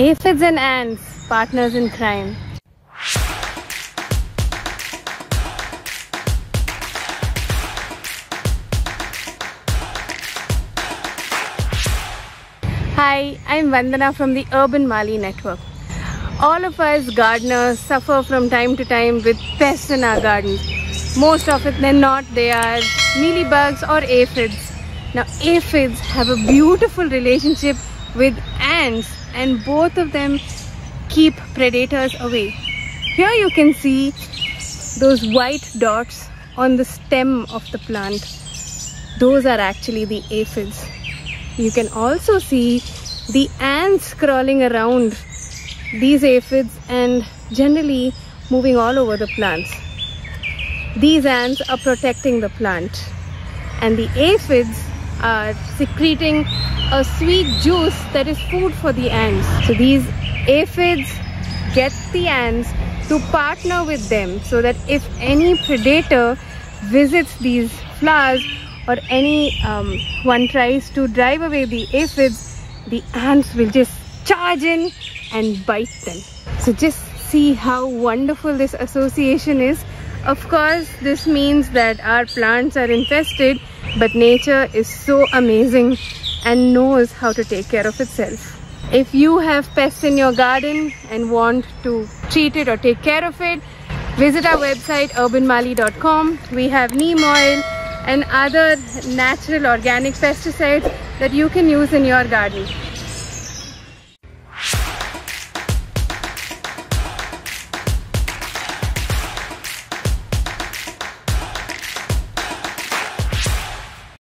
Aphids and ants, partners in crime. Hi, I'm Vandana from the Urban Mali Network. All of us gardeners suffer from time to time with pests in our gardens. Most often than not, they are mealybugs or aphids. Now, aphids have a beautiful relationship with ants, and both of them keep predators away. Here you can see those white dots on the stem of the plant. Those are actually the aphids. You can also see the ants crawling around these aphids and generally moving all over the plants. These ants are protecting the plant, and the aphids are secreting a sweet juice that is food for the ants. So these aphids get the ants to partner with them so that if any predator visits these flowers or anyone tries to drive away the aphids, the ants will just charge in and bite them. So just see how wonderful this association is. Of course, this means that our plants are infested, but nature is so amazing and knows how to take care of itself. If you have pests in your garden and want to treat it or take care of it, visit our website urbanmali.com. We have neem oil and other natural organic pesticides that you can use in your garden.